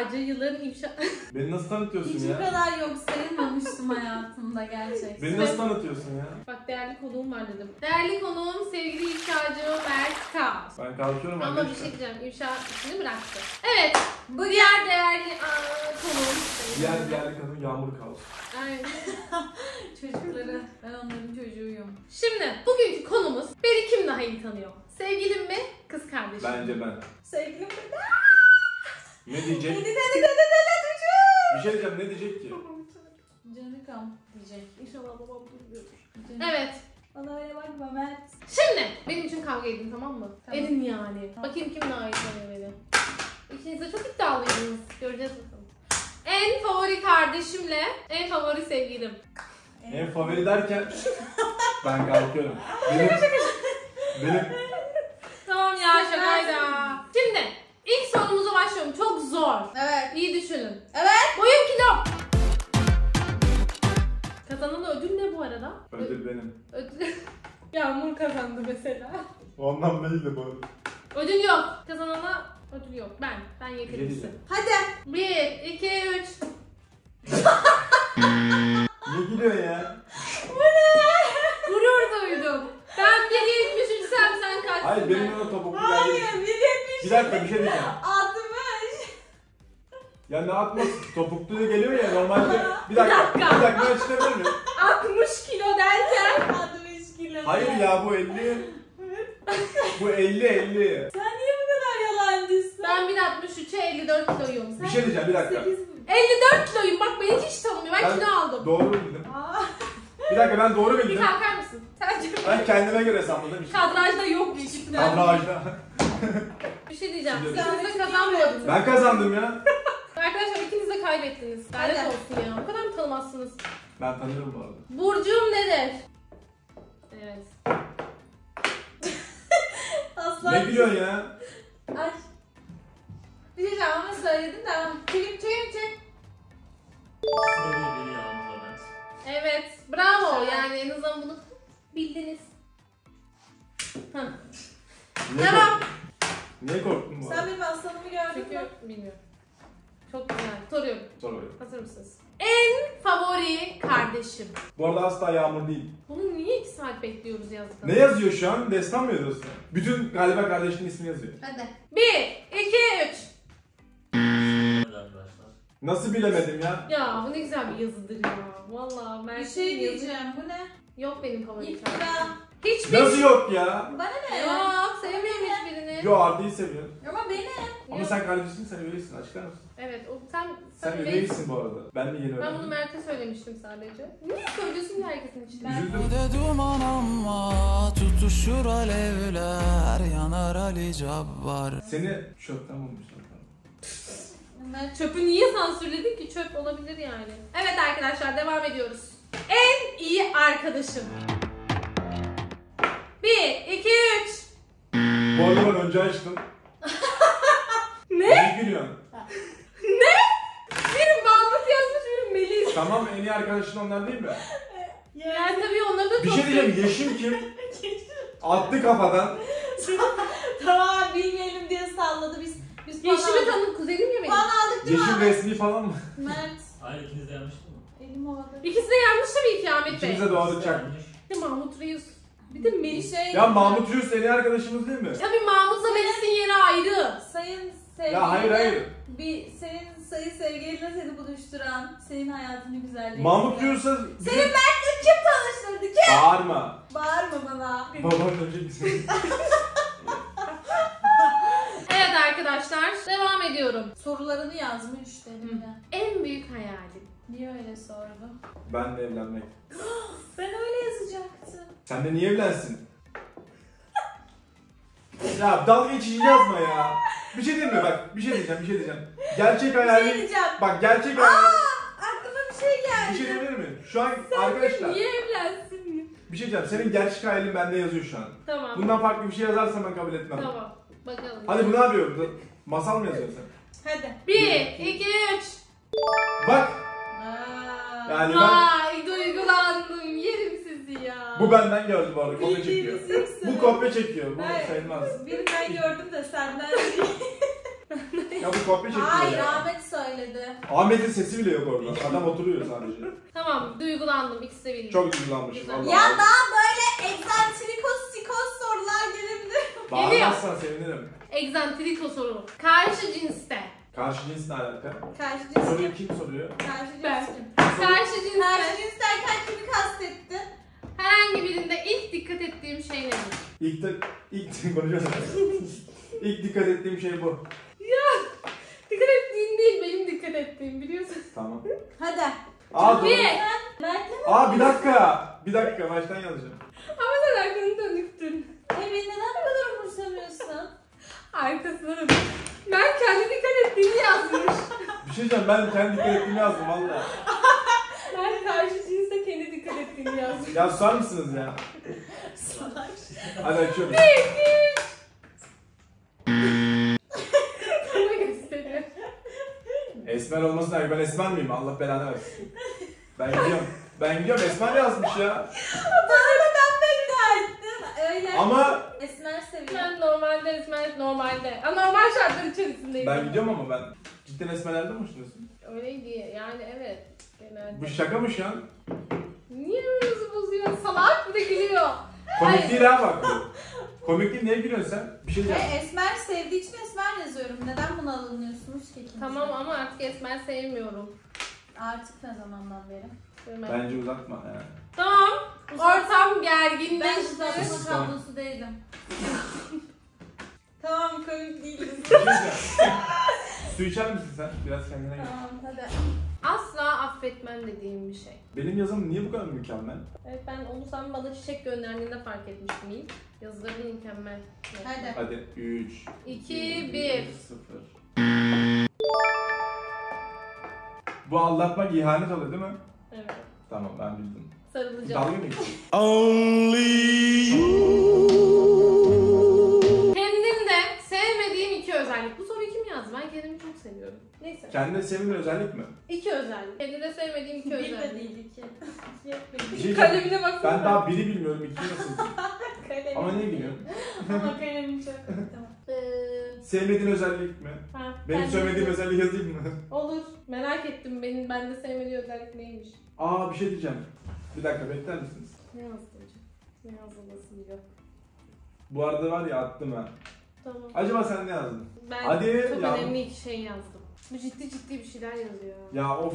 inşacı, yılların inşa... Beni nasıl tanıtıyorsun hiç ya? Hiç bu kadar yok sayılmamıştım hayatımda gerçekten. Beni nasıl tanıtıyorsun ya? Bak değerli konuğum var dedim. Değerli konuğum sevgili inşacı Mert Kaos. Ben kalkıyorum ama bir şey diyeceğim, inşa işini bıraktı. Evet, bu diğer değerli konuğum. Diğer kadın Yağmur Kaos. Aynen. Çocukları, ben onların çocuğuyum. Şimdi bugünkü konumuz beni kim daha iyi tanıyor? Sevgilim mi, kız kardeşim? Bence ben. Sevgilim mi? Ne diyecek? Bir şey diyeceğim, ne diyecek ki? Canikam diyecek. İnşallah babam duymuyor. Evet. Bana öyle bakma Mert. Şimdi benim için kavga edin, tamam mı? Tamam. Edin yani. Tamam. Bakayım kim daha iyi tanıyor beni. İkiniz de çok iddialıydınız. Göreceğiz bakalım. En favori kardeşimle, en favori sevgilim. En favori derken ben kalkıyorum. Benim. Tamam ya, şakaydı. Şimdi ilk sorumuza başlıyorum. Çok zor. Evet. İyi düşünün. Evet. Boyum kilo. Kazanan ödül ne bu arada? Ödül benim. Ödül. Yağmur kazandı mesela. Ondan değil de bu. Ödül yok. Kazanana ödül yok. Ben yeterlisi. Hadi. 1, 2, 3. Ne gülüyor ya? Bu ne? Gurur duydum. Ben 1.73'sem sen kaçsın. Hayır benim ona topuklu geldi. Hayır 1.73. Bir dakika bir şey diyeceğim. 60. Ya ne 60? Topuklu da geliyor ya normalde. Bir dakika ben açıklayabilir miyim? 60 kilo derken. 60 kilo. Hayır ya bu 50. Bu 50. Sen niye bu kadar yalancısın? Ben 1.63'e 54 kiloyum. Sen bir şey diyeceğim bir dakika. 54 kiloyum bak beni hiç tanımıyor. Ben kilo aldım. Doğru bildim. Bir dakika ben doğru bildim. Bir kalkar mısın? Ben kendime göre hesapladım. Kadrajda yok bir şey. Kadrajda. Bir şey diyeceğim. İkiniz de kazanmadınız. Ben kazandım ya. Arkadaşlar ikiniz de kaybettiniz. Lanet olsun ya. O kadar mı tanımazsınız? Ben tanırım bu arada. Burcum nedir? Evet. Aslan. Ne biliyorsun ya? Ay. Bir şey ama söyledin de. Çekim. Evet. Bravo. Yani en azından bunu bildiniz. Hah. Devam. Niye korktun bu? Sen benim aslanımı gördün mü? Bilmiyorum. Çok güzel. Soruyorum. Soruyorum. Hazır mısınız? En favori kardeşim. Bu arada asla Yağmur değil. Bunu niye 2 saat bekliyoruz yazdıktan? Ne yazıyor şu an? Destan mı yazıyorsun? Bütün galiba kardeşinin ismi yazıyor. Hadi. 1, 2, 3. Nasıl bilemedim ya? Ya bu ne güzel bir yazıdır ya. Valla ben bir şey diyeceğim. Bu ne? Yok benim favorim. Hiçbir. Nasıl yok ya? Bana ne? Yok sevmiyorum hiçbirini. Yok Arda'yı seviyorum. Ama beni. Ama yok. Sen kardeşsin sen üveysin açıklar mısın? Evet o sen üveysin bu arada. Ben de yeni öğrendim. Ben bunu Mert'e söylemiştim sadece. Niye söylüyorsun ki herkesin içinde? Yüzümde duman ama tutuşur alevler yanar Ali Cabbar. Seni çöpten bulmuşlar. Çöpü niye sansürledin ki? Çöp olabilir yani. Evet arkadaşlar devam ediyoruz. En iyi arkadaşım. 1, 2, 3. Bu arada ben önce açtım. Ne? Ne gülüyorsun? Ne? Biri Balmat yazmış, biri Melis. Tamam en iyi arkadaşın onlar değil mi? Yani tabii onları da çok... Bir şey diyeceğim Yeşim kim? Attı kafadan. Tamam bilmeyelim diye salladı biz. Yeşim'i tanıdık kuzenim ya benim. Puan aldık değil mi? Yeşim resmi falan mı? Mert. Hayır ikiniz de yanlış mı? Elim oldu. İkisi de yanlış tabii ki Ahmet Bey. İkiniz de doğadık çakmış. Bir de Mahmut Reis. Bir de Melis. Ya Mahmut Reis en iyi arkadaşımız değil mi? Tabii Mahmut'la Melis'in yeri ayrı. Sayın sevgilin. Ya hayır. Bir senin sayın sevgilinle seni buluşturan, senin hayatını güzelleştiren. Mahmut Reis'e... Senin Mert'le kim tanıştırdı kim? Bağırma. Bağırma bana. Babanın önce bizim. Arkadaşlar devam ediyorum. Sorularını yazmış dedim. En büyük hayalim. Niye öyle sordum? Ben de evlenmek. Ben öyle yazacaktım. Sen de niye evlensin? Ya dalga geçici yazma ya. Bir şey diyeyim mi bak? Bir şey diyeceğim. Gerçek hayalim. Bak gerçek hayalim. Aklıma bir şey geldi. Bir şey diyebilir miyim? Şu an sen arkadaşlar. Niye evlensin? Bir şey diyeceğim. Senin gerçek hayalin bende yazıyor şu an. Tamam. Bundan farklı bir şey yazarsan ben kabul etmem. Tamam. Bakalım. Hadi bu ne yapıyor? Masal mı yazıyorsun sen? Hadi. 1, 2, 3. Bak. Yani vay, duygulandım. Yerim sizi ya. Bu benden gördü bu arada. Kopya çekiyor. Bu kopya çekiyor. Bu sayılmaz. Biri ben gördüm de senden değil. Ya bu kopya çekti. Hayır ya. Ahmet söyledi. Ahmet'in sesi bile yok orada. Adam oturuyor sadece. Tamam duygulandım, ikisi de bildim. Çok duygulanmışım. Ya Allah. Daha böyle egzantrikos sikos sorular gelebilir. Bağırmazsan sevinirim. Egzantriko soru. Karşı cinste. Karşı cins ne alaka? Karşı cins. Soruyu kim soruyor? Karşı cins. Ben. Karşı cins. Karşı cins derken kimi kastetti? Herhangi birinde ilk dikkat ettiğim şey nedir? İlk dikkat ettiğim şey bu. Ya dikkat ettiğin değil, benim dikkat ettiğim biliyorsun. Tamam. Hadi. Aa, bir dakika baştan yazacağım. Ama sen arkanı dönüktün. Beni neden bu kadar umursamıyorsun? Arkasına dönüktün. Ben kendi dikkat ettiğimi yazmış. Bir şey diyeceğim, ben kendi dikkat ettiğimi yazdım valla. Ben karşı cinse kendi dikkat ettiğimi yazdım. Ya susar mısınız ya? Susar. Hadi açıyorum. Neymiş? Sana gösteriyor. Esmer olmasın abi, ben Esmer miyim? Allah belanı versin. Ben gidiyorum, Esmer yazmış ya. Bana da ben beklerdim. Öyle. Ama Esmer seviyorum. Ben normalde Esmer, normalde. Ama normal şartlar içerisindeyim. Ben gidiyorum ama ben. Cidden Esmer'lerden mi hoşlanıyorsun? Öyleydi yani, evet. Genelde. Bu şaka mı şu an? Niye birbirimizi bozuyorsun? Salak bir de gülüyor. Komik değil ha bak bu. Komik değil, niye gülüyorsun sen? Bir şey diyeceğim. Esmer sevdiği için Esmer yazıyorum. Neden buna alınıyorsunuz ki ikiniz? Tamam ama artık Esmer sevmiyorum. Artık ne zamandan beri? Bence uzatma yani. Tamam. Ortam gergin. Ben şu tarafa kablosu değilim. Tamam, komik değilim. Su içer misin sen? Biraz kendine gel. Tamam hadi. Asla affetmem dediğim bir şey. Benim yazım niye bu kadar mükemmel? Evet, ben onu sen bana çiçek gönderdiğinde fark etmiştim ilk. Yazıları mükemmel. Evet. Hadi. 3, 2, 1, 0. Bu aldatmak ihanet oluyor değil mi? Evet. Tamam, ben bildim. Sarılacağım. Dalga mı geçiyorsun? Only you. Kendimde sevmediğim iki özellik. Bu soruyu kim yazdı? Ben kendimi çok seviyorum. Neyse. Kendine sevmediğin özellik mi? İki özellik. Kendine sevmediğim iki özellik. Bilmediydi ki. Şey, kalemine baksana. Ben daha biri bilmiyorum, ikiyi nasıl? Kalemi. Ama ne biliyorum? Ama kalemim çok. Tamam. Sevmediğin özellik mi? Ha, benim sevmediğim özellik yazayım mı? Olur. Merak ettim, benim bende sevmediğim özellik neymiş? Aa, bir şey diyeceğim. Bir dakika bekler misiniz? Ne yazdıracağım? Ne yazdıracağım? Bu arada var ya, attım ha. Tamam. Acaba sen ne yazdın? Ben hadi, çok ya. Önemli iki şey yazdım. Bu ciddi bir şeyler yazıyor. Ya of.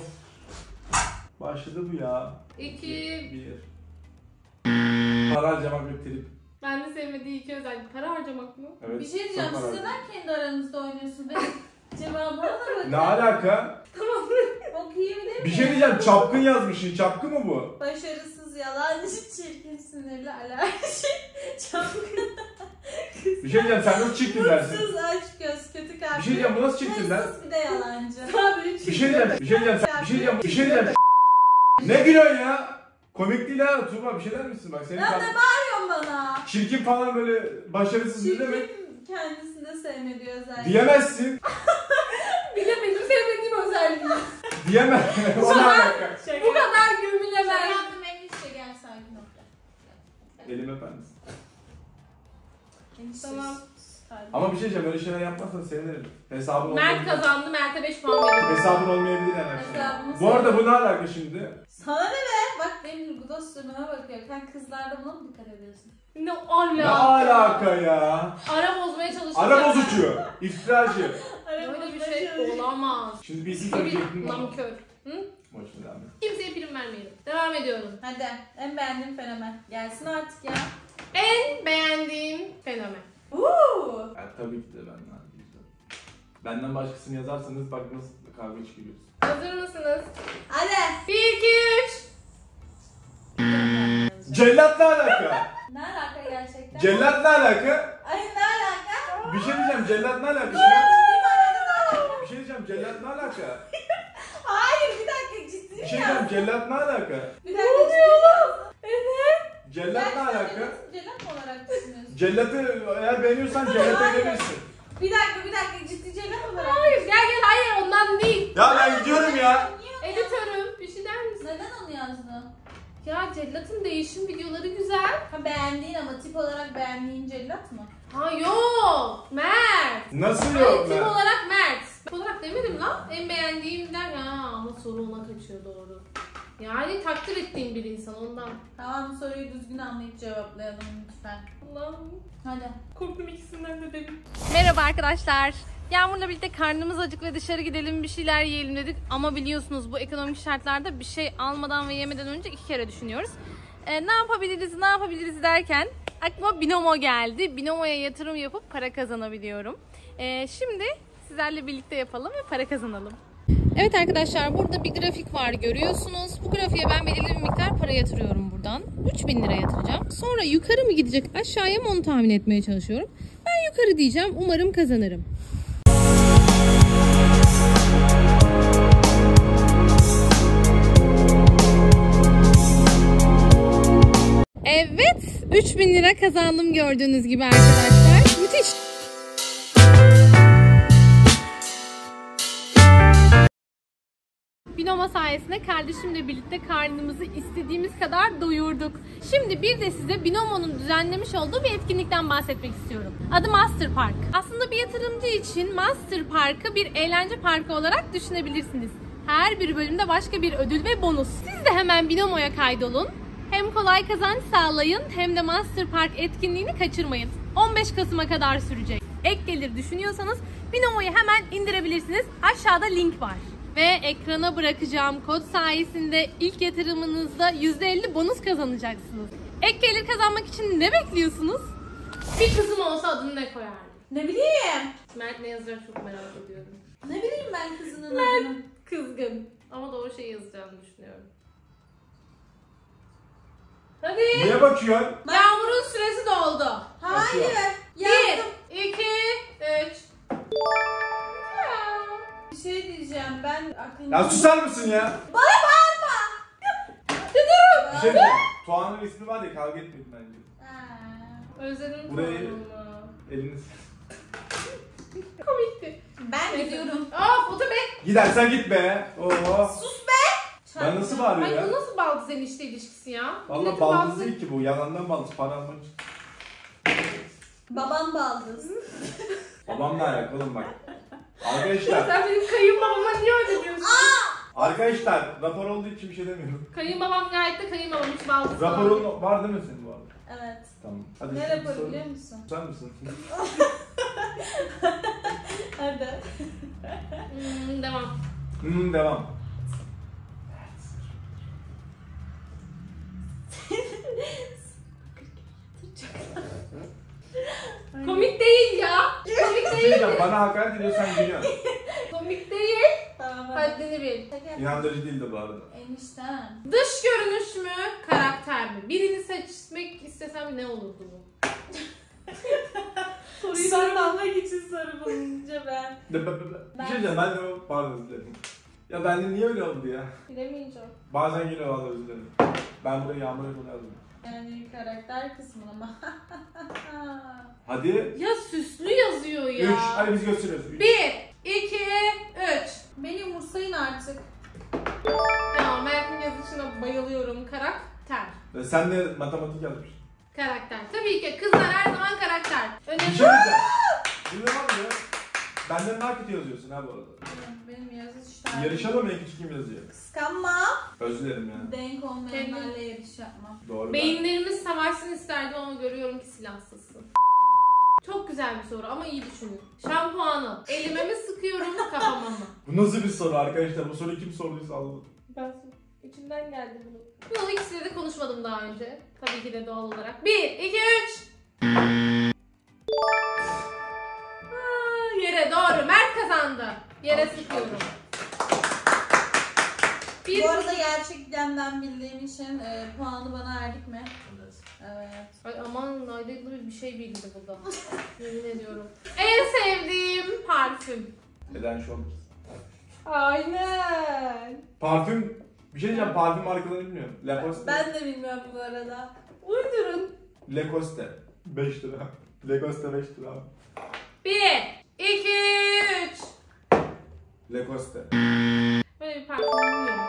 Başladı bu ya. 2, 1. Para harcamak bir trip. Ben de sevmediği iki özellik. Para harcamak mı? Evet, bir şey diyeceğim, siz neden kendi aranızda oynuyorsunuz? Cevabı alamadım. Ne alaka? Tamam. Okuyayım değil mi? Bir şey diyeceğim, çapkın yazmışsın. Çapkın mı bu? Başarısız, yalancı, çirkin, sinirli, alerji, çapkın. Bir şey diyeceğim, sen nasıl çirkin dersin? Mutsuz, açgöz, kötü kalpli. Bir şey diyeceğim, bu nasıl çirkin dersin? Hırsız, bir de yalancı. Bir şey diyeceğim. Ne gülüyorsun ya? Komik değil ha Tuğba, bir şey der misin? Bak senin. Ya ne bağırıyorsun bana? Çirkin falan böyle başarısız değil mi? Çirkin kendisini de sevmediği özellik. Diyemezsin. Bilemedim, sevmediğim özelliği. Diyemez. Bu kadar gömülemez. Şey yaptım en işte, gel sakin ol. Elimi öper misin? Tamam. Ama bir şey diyeceğim, öyle şeyler yapmazsan sevinirim. Hesabın olmayabilir. Mert kazandı, Mert'e 5 puan verildi. Hesabın olmayabilir herhalde. Bu arada bu ne alaka şimdi? Sana ne be? Bak benim bu dostlarıma bakıyor. Sen kızlarda buna mı dikkat ediyorsun? Ne alaka? Ne alaka ya? Ara bozmaya çalışıyor. Ara bozucu. İftiracı. Böyle bir şey olamaz. Şimdi bir isim söyleyecektim. Namkör. Hı? Boşuna devam et. Kimseye prim vermeyelim. Devam ediyorum. Hadi. En beğendiğim fenomen. Gelsin artık ya. En beğendiğim fenomen. Uuu. Yani tabii ki de benden. Benden başkasını yazarsanız bak nasıl kavga çıkıyoruz. Hazır mısınız? Hadi. 1, 2, 3. Cellat ne alaka? Ne alaka gerçekten? Cellat ne alaka? Ay ne alaka? Bir şey diyeceğim, cellat ne alaka? Bir şey diyeceğim, cellat ne alaka? Hayır bir dakika, ciddi mi? Bir şey diyeceğim, cellat ne alaka? Bir dakika, ciddi mi? Evet. Cellat ne alaka? Cellat olarak düşünüyorsun. Cellatı eğer beğeniyorsan cellata gelirsin. Bir dakika ciddi cellat olarak. Hayır hayır ondan değil. Ya ben gidiyorum ya. Editörüm, bir şey der misin? Neden onu yazdın? Ya cellatın değişim videoları güzel. Ha, beğendiğin ama tip olarak beğendiğin cellat mı? Ha yok. Mert. Nasıl yok Mert? Tip olarak Mert. olarak demedim lan. En beğendiğimden ya ama soru ona kaçıyor, doğru. Yani takdir ettiğim bir insan ondan. Tamam, soruyu düzgün anlayıp cevaplayalım lütfen. Allah'ım. Hadi. Korktum ikisinden de benim. Merhaba arkadaşlar. Yağmur'la birlikte karnımız acıklı, dışarı gidelim bir şeyler yiyelim dedik. Ama biliyorsunuz bu ekonomik şartlarda bir şey almadan ve yemeden önce iki kere düşünüyoruz. Ne yapabiliriz derken aklıma Binomo geldi. Binomo'ya yatırım yapıp para kazanabiliyorum. Şimdi sizlerle birlikte yapalım ve para kazanalım. Evet arkadaşlar, burada bir grafik var, görüyorsunuz. Bu grafiğe ben belirli bir miktar para yatırıyorum buradan. 3000 lira yatıracağım. Sonra yukarı mı gidecek aşağıya mı onu tahmin etmeye çalışıyorum. Ben yukarı diyeceğim, umarım kazanırım. Evet, 3000 lira kazandım gördüğünüz gibi arkadaşlar. Müthiş. Binomo sayesinde kardeşimle birlikte karnımızı istediğimiz kadar doyurduk. Şimdi bir de size Binomo'nun düzenlemiş olduğu bir etkinlikten bahsetmek istiyorum. Adı Master Park. Aslında bir yatırımcı için Master Park'ı bir eğlence parkı olarak düşünebilirsiniz. Her bir bölümde başka bir ödül ve bonus. Siz de hemen Binomo'ya kaydolun. Hem kolay kazanç sağlayın hem de Master Park etkinliğini kaçırmayın. 15 Kasım'a kadar sürecek. Ek gelir düşünüyorsanız Binomo'yu hemen indirebilirsiniz. Aşağıda link var. Ve ekrana bırakacağım kod sayesinde ilk yatırımınızda %50 bonus kazanacaksınız. Ek gelir kazanmak için ne bekliyorsunuz? Bir kızım olsa adını ne koyar? Ne bileyim. Mert ne yazacak çok merak ediyorum. Ne bileyim ben kızının adını. Mert kızgın. Ama doğru şey yazacağını düşünüyorum. Hadi. Neye bakıyorsun? Yağmur'un süresi doldu. Hayır. Yazdım. 1, 2, 3. Bir şey diyeceğim ben aklımda... Ya susar mısın ya? Bana bağırma. Dedim. Bir şey diyeceğim. Tuğan'ın ismi var ya, kavga etmeyin bence. Özledim Tuğan'ımı. Eliniz. Komikti. Ben gidiyorum. Aa foto be. Gidersen git be. Oo. Sus be. Ben nasıl bağırıyor ya? Bu nasıl baldız enişte ilişkisi ya? Valla baldız değil ki bu. Yalandan baldız. Para almak için. Babam baldız. Babamla alakalı bak. Arkadaşlar. Sen benim kayınbabama niye öyle diyorsun? Arkadaşlar rapor olduğu için bir şey demiyorum. Kayınbabam gayet de kayınbabam hiç baldız. Raporun var değil mi senin bu arada? Evet. Tamam. Hadi ne raporu biliyor musun? Sen misin? Hadi. Devam. Devam. Komik değil ya. Komik değil. Bana hakaret ediyorsan gülüyorsun. Komik değil. Tamam. Haddini bil. İnandırıcı değildi bu arada. Enişten. Dış görünüş mü, karakter mi? Birini seçmek istesem ne olurdu bu? Soruyu sormak için soru bulunca ben. Bir şey diyeceğim, ben de o pardon dedim. Ya bende niye öyle oldu ya? Bilemeyeceğim. Bazen yine valla üzülürüm. Ben buraya Yağmur Eroğlu yazdım. Yani karakter kısmına mı? Hadi. Ya süslü yazıyor ya. 3. Hadi biz gösteriyoruz. 1, 2, 3. Beni umursayın artık. Ya Mert'in yazışına bayılıyorum. Karakter. Sen de matematik yazmışsın. Karakter. Tabii ki kızlar her zaman karakter. Önemli. Şimdi var mı? Benden daha kötü yazıyorsun ha bu arada. Benim yazışlar. Yarışalım ya, küçük kim yazıyor? Kıskanma. Özlerim yani. Denk olmayanlarla yarış yapma. Doğru. Beyinlerimiz savaşsın isterdi ama görüyorum ki silahsızsın. Çok güzel bir soru ama iyi düşünün. Şampuanı elime mi sıkıyorum kafama mı? Bu nasıl bir soru arkadaşlar? Bu soruyu kim sorduysa anladım. Ben içimden geldi bunu. Bunu ikisiyle de konuşmadım daha önce. Tabii ki de doğal olarak. 1, 2, 3. Yere doğru. Mert kazandı. Yere sıkıyorum. Bu arada gerçekten ben bildiğim için puanı bana erdik mi? Evet. Ay aman aydınlı bir şey bildi bu da. Yemin ediyorum. En sevdiğim parfüm. Neden şu an? Aynen. Parfüm. Bir şey diyeceğim, parfüm markalarını bilmiyorum. Lacoste. Ben de bilmiyorum bu arada. Uydurun. Lacoste. 5 lira. Lacoste 5 lira. 1, 2, 3. Lacoste. Böyle bir parfüm bilmiyorum.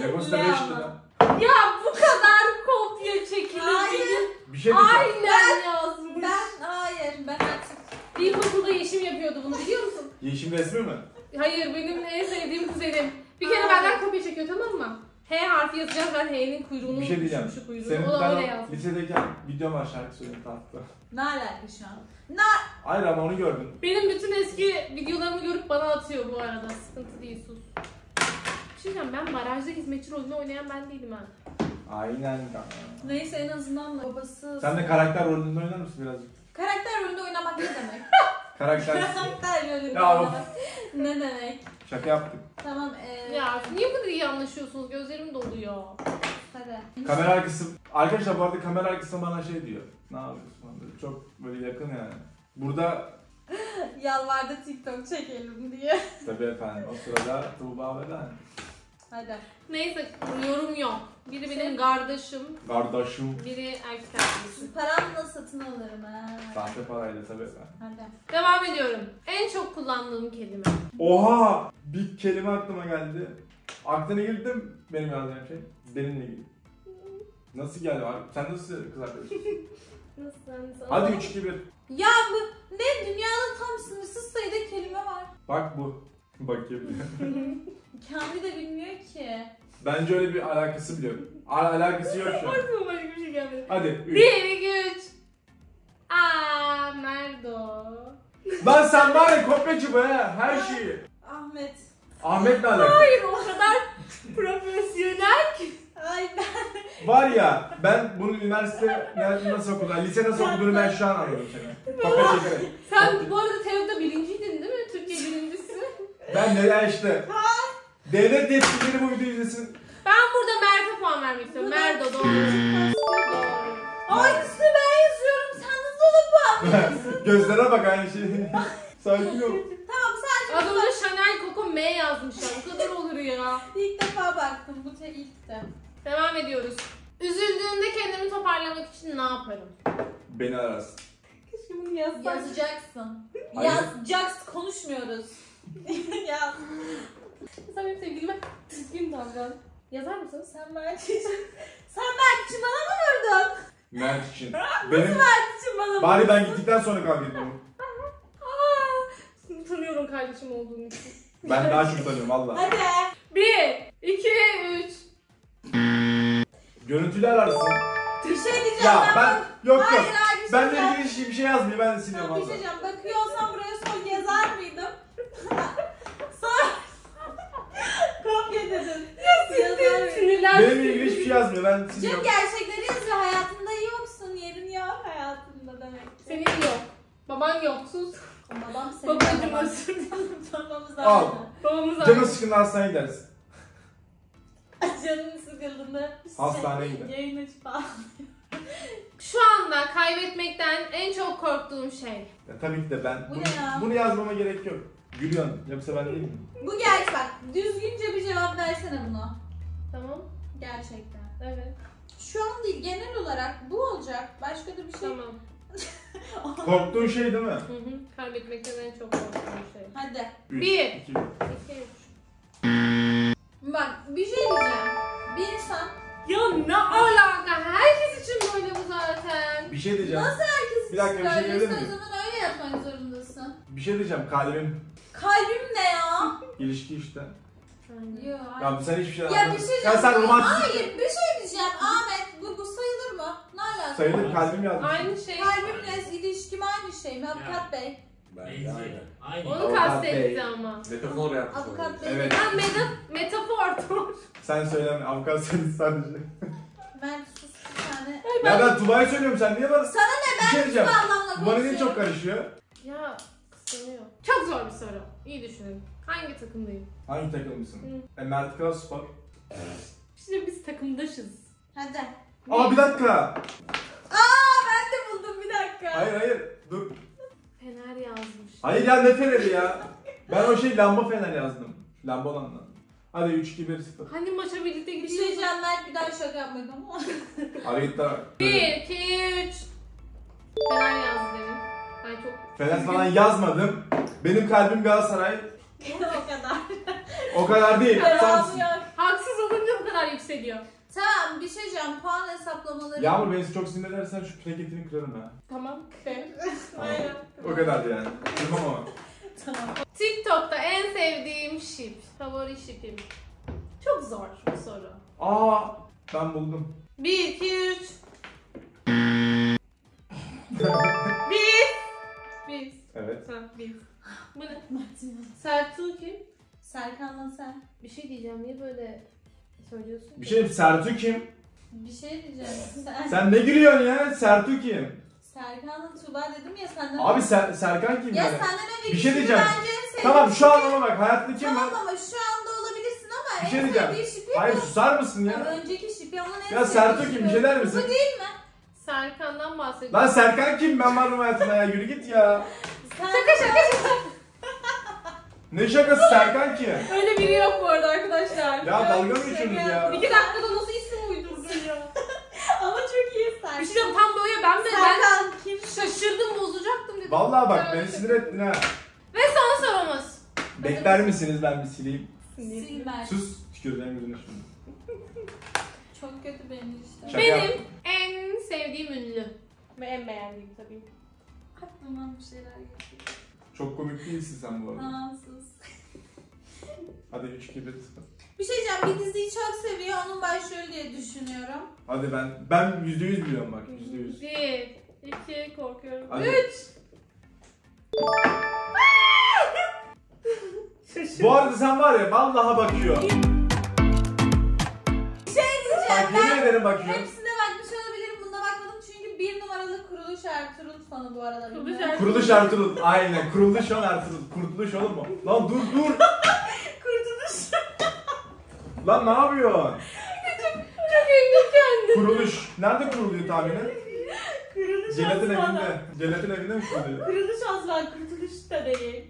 Lacoste 5 lira. Ya bu kadar kopya çekilir. Bir şey aynen yazmış. Ben hayır. Ben artık ilkokulda yeşim yapıyordu bunu biliyor musun? Yeşim resmi mi? Hayır, benim en sevdiğim kuzenim. Bir kere benden kopya çekiyor, tamam mı? H harfi yazacağım, ben H'nin kuyruğunu bir şey diyeceğim. Şu kuyruğunu. Senin o da öyle yazdım. Lisedeyken videom var, şarkı söylüyorum tatlı. Ne alaka şu an? Ne? Hayır ama onu gördüm. Benim bütün eski videolarımı görüp bana atıyor bu arada. Sıkıntı değil, sus. Şimdi ben barajda hizmetçi rolünü oynayan ben değilim ha. Aynen kanka. Neyse, en azından babası... Sen de karakter rolünde oynar mısın birazcık? Karakter rolünde oynamak ne demek? Karakter rolünde oynamak ne demek? Şaka yaptık. Tamam Ya niye bu kadar iyi anlaşıyorsunuz? Gözlerim doluyor. Hadi. Kamera arkası... Arkadaşlar bu arada kamera arkası bana şey diyor. Ne yapıyorsun? Böyle çok böyle yakın yani. Burada... Yalvardı TikTok çekelim diye. Tabii efendim. O sırada Tuğba ve ben. Hadi. Neyse, yorum yok. Biri benim kardeşim. Kardeşim. Biri erkek kardeşim. Paramla satın alırım ha. Sahte parayla tabii efendim. Hadi. Devam ediyorum. En çok kullandığım kelime. Oha! Bir kelime aklıma geldi. Aklına girdi mi benim yazdığım şey? Benimle ilgili. Nasıl geldi abi? Sen nasıl kız arkadaşın? Nasıl? Hadi 3-2-1. Ya bu ne? Dünyada tam sınırsız sayıda kelime var. Bak bu. Bakayım. Kendi de bilmiyor ki. Bence öyle bir alakası biliyorum. Alakası yok şu an. Aklıma başka bir şey gelmedi. Hadi 3. 1-2-3. Aaa Merdo. Lan sen var ya kopyacı be her şeyi. Ahmet. Ahmet'le alakalı. Hayır, o kadar profesyonel ki. Ay ben. Var ya ben bunu üniversite nasıl okuduğunu, lise nasıl okuduğunu ben şu an anlıyorum seni. Kopyacı. Sen bu arada TEO'da birinciydin değil mi? Türkiye birincisi. Ben neler işte. Devlet yetkilileri bu videoyu izlesin. Ben burada Mert'e puan vermek istiyorum. Merdo doğru. Aynısını ben yazıyorum. Sen nasıl ona puan veriyorsun? Gözlere bak aynı şey. Sakin ol. Tamam sakin ol. Adını Chanel Coco M yazmışlar. Bu kadar olur ya. İlk defa baktım. Bu ilkti. Devam ediyoruz. Üzüldüğümde kendimi toparlamak için ne yaparım? Beni ararsın. Keşke bunu yazsaydın. Yazacaksın. Yazacaksın. Konuşmuyoruz. Yaz. Sen benim sevgilime düzgün davran. Yazar mısın? Sen Mert için. Sen Mert için bana mı vurdun? Mert için. Benim... Nasıl Mert için bana vurdun? Bari ben gittikten sonra kavga ettim. Seni tanıyorum kardeşim olduğum için. Ben daha çok tanıyorum valla. Hadi. 1, 2, 3. Görüntülü ararsın. Bir şey diyeceğim. Ya ben... Yok hayır, yok. Hayır, ben de ilgili bir şey yazmıyor. Ben de siliyorum valla. Bir şey diyeceğim. Bakıyor olsam buraya son yazar mıydım? Kopya dedin. Benim ilgili hiçbir şey yazmıyor. Ben sizin yok. Çünkü gerçekleri yazıyor. Hayatında yoksun. Yerin yok hayatında demek ki. Senin yok. Baban yoksuz. Babam senin. Babacım özür dilerim. Babamız aynı. Babamız aynı. Canın sıkıldığında hastaneye gidersin. Canın sıkıldığında hastaneye gider. Yayın açıp ağlıyor. Şu anda kaybetmekten en çok korktuğum şey. Ya tabii ki de ben. Bunu yazmama gerek yok. Gülüyorsun. Yoksa ben değil mi? Bu gerçek bak. Düzgünce bir cevap versene buna. Tamam. Gerçekten. Evet. Şu an değil. Genel olarak bu olacak. Başka da bir şey. Tamam. Korktuğun şey değil mi? Hı hı. Kaybetmekten en çok korktuğum şey. Hadi. 1, 2, 3. Bak bir şey diyeceğim. Bir insan... Ya ne alaka? Herkes için böyle bu zaten. Bir şey diyeceğim. Nasıl herkes için? Bir dakika bir şey görebilir miyim? O zaman öyle yapmak zorundasın. Bir şey diyeceğim. Kalbim. Kalbim ne ya? İlişki işte. Yok. Ya sen hiçbir şey anlamıyorsun. Ya bir şey diyeceğim. Sen romantik. Hayır bir şey diyeceğim. Ahmet bu sayılır mı? Ne alaka? Sayılır, kalbim yazmış. Aynı şey. Kalbimle ilişkim aynı şey mi? Avukat Bey. Aynı. Onu kastetti ama. Metafor yaptı. Avukat Bey. Evet. Ben metafor. Sen söyleme. Avukat seni sadece. Ben sus bir tane. Ya ben Tuba'ya söylüyorum. Sen niye bana? Sana ne? Ben Tuba anlamla konuşuyorum. Bana niye çok karışıyor? Ya. Çok zor bir soru. İyi düşünün. Hangi takımdayım? Hangi takımlısın? Mert Kaos spor. Şimdi biz takımdaşız. Hadi. Aa bir dakika. Aa ben de buldum bir dakika. Hayır hayır dur. Fener yazmış. Hayır ya ne feneri ya. Ben o şey lamba fener yazdım. Lamba olanla. Hadi 3-2-1-0. Hani maça birlikte gidiyoruz. Bir şey Mert bir daha şaka yapmadım ama. Hayır daha. 1-2-3. Fener yazdı demin. Çok... Fener falan yazmadım. Benim kalbim Galatasaray. O kadar. O kadar değil. Haksız olunca bu kadar yükseliyor. Tamam bir şey diyeceğim. Puan hesaplamaları. Yağmur beni çok sinir edersen şu plaketini kırarım ha. Tamam. Tamam. Aynen. O kadardı yani. Binomo. sana. TikTok'ta en sevdiğim ship. Favori ship'im. Çok zor bu soru. Aa, ben buldum. 1, 2, 3. Biz. Evet. Ha, biz. Bu ne? Sertu kim? Serkan'la sen. Bir şey diyeceğim, niye böyle söylüyorsun ki? Bir şey diyeyim, Sertu kim? Bir şey diyeceğim. Sen ne gülüyorsun ya? Sertu kim? Serkan'la Tuğba dedim ya senden. Abi Serkan kim? Ya yani? Senden öyle bir şey diyeceğim. Tamam şu an ona bak, hayatta kim var? Tamam ama şu anda olabilirsin ama en sevdiği şipi. Hayır susar mısın ya? Önceki şipi onun en sevdiği şipi. Ya Sertu kim, bir şey der misin? Bu değil mi? Serkan'dan bahsediyorum. Lan Serkan kim? Ben varım hayatımda ya, yürü git ya. Şaka. Ne şakası Serkan ki? Öyle biri yok bu arada arkadaşlar. Ya dalga mı geçiyorsunuz ya? 2 dakikada nasıl isim uydurdun ya? Ama çok iyi Serkan. Bir şey diyeyim, tam böyle ben de Serkan kim? Şaşırdım, bozacaktım dedim. Vallahi bak beni sinir ettin ha. Ve son sorumuz. Bekler misiniz, ben bir sileyim? Silmez. Sus, tükürden gözüne şunu. Çok kötü benim işte. Şaka. Benim en sevdiğim ünlü. Ve en beğendiğim tabii. Aklıma bir şeyler geçiyor. Çok komik değilsin sen bu arada. Aa, sus. Hadi 3, 2, 1. Bir şey diyeceğim, bir diziyi çok seviyor, onun başrolü diye düşünüyorum. Hadi ben %100 biliyorum bak, %100. 1, 2, korkuyorum. Hadi. 3. Bu arada sen var ya, vallaha bakıyor. Bakıyorum. Hepsine bakmış olabilirim, bunda bakmadım çünkü 1 numaralı Kuruluş Ertuğrul fanı bu arada. Kuruluş Ertuğrul, aynen. Kuruluş Ertuğrul, kurtuluş olur mu? Lan dur. Kurtuluş. Lan ne yapıyorsun? Çok ünlü kendini. Kuruluş, nerede kuruluyor tahminen? Kuruluş Celat'ın evinde. Celat'ın evinde mi kuruluyor? Kuruluş Azman, kurtuluş da değil.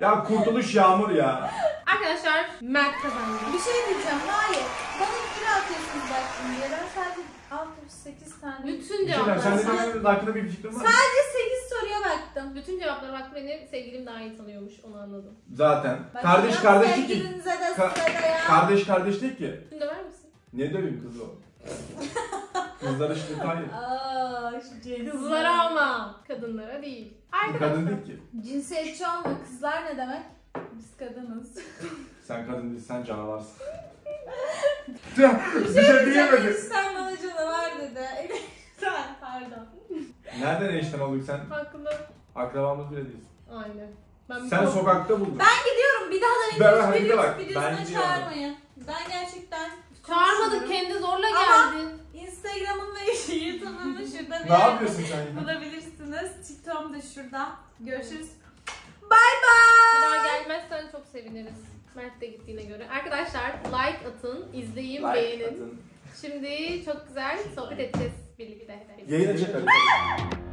Ya kurtuluş Yağmur ya. Arkadaşlar Mert kazandı. Bir şey diyeceğim, hayır. Bana bir atıyorsunuz bak şimdi. Ben sadece 68 tane. Bütün cevapları. Sen de hakkında bir fikrin var mı? Sadece 8 soruya baktım. Bütün cevaplara baktım. Benim sevgilim daha iyi tanıyormuş, onu anladım. Zaten. Bak, kardeş değil ki. Sevgilinize de size ya. Kardeş değil ki. Şimdi döver misin? Ne döveyim kızı o? Kızlara şimdi hayır. Kızlara ama. Kadınlara değil. Arkadaşlar. Kadın değil ki. Cinsiyetçi olma. Kızlar ne demek? Biz kadınız. Sen kadın değil, sen canavarsın. Bir şey diyemedin. Sen bana canavar dedi. Sen pardon. Nereden enişten olduk sen? Hakkında. Akrabamız bile değilsin. Aynen. Sen sokakta buldun. Ben gidiyorum, bir daha da beni hiçbir videosuna çağırmayın. Ben gerçekten... Çağırmadık, kendi zorla geldin. Ama Instagram'ın ve YouTube'un şurada bir yer bulabilirsiniz. TikTok'um da şurada. Görüşürüz. Bye bye. Bir daha gelmezsen çok seviniriz. Mert de gittiğine göre. Arkadaşlar like atın, izleyin, like beğenin. Atın. Şimdi çok güzel sohbet edeceğiz birlikte. Yayın edeceğiz.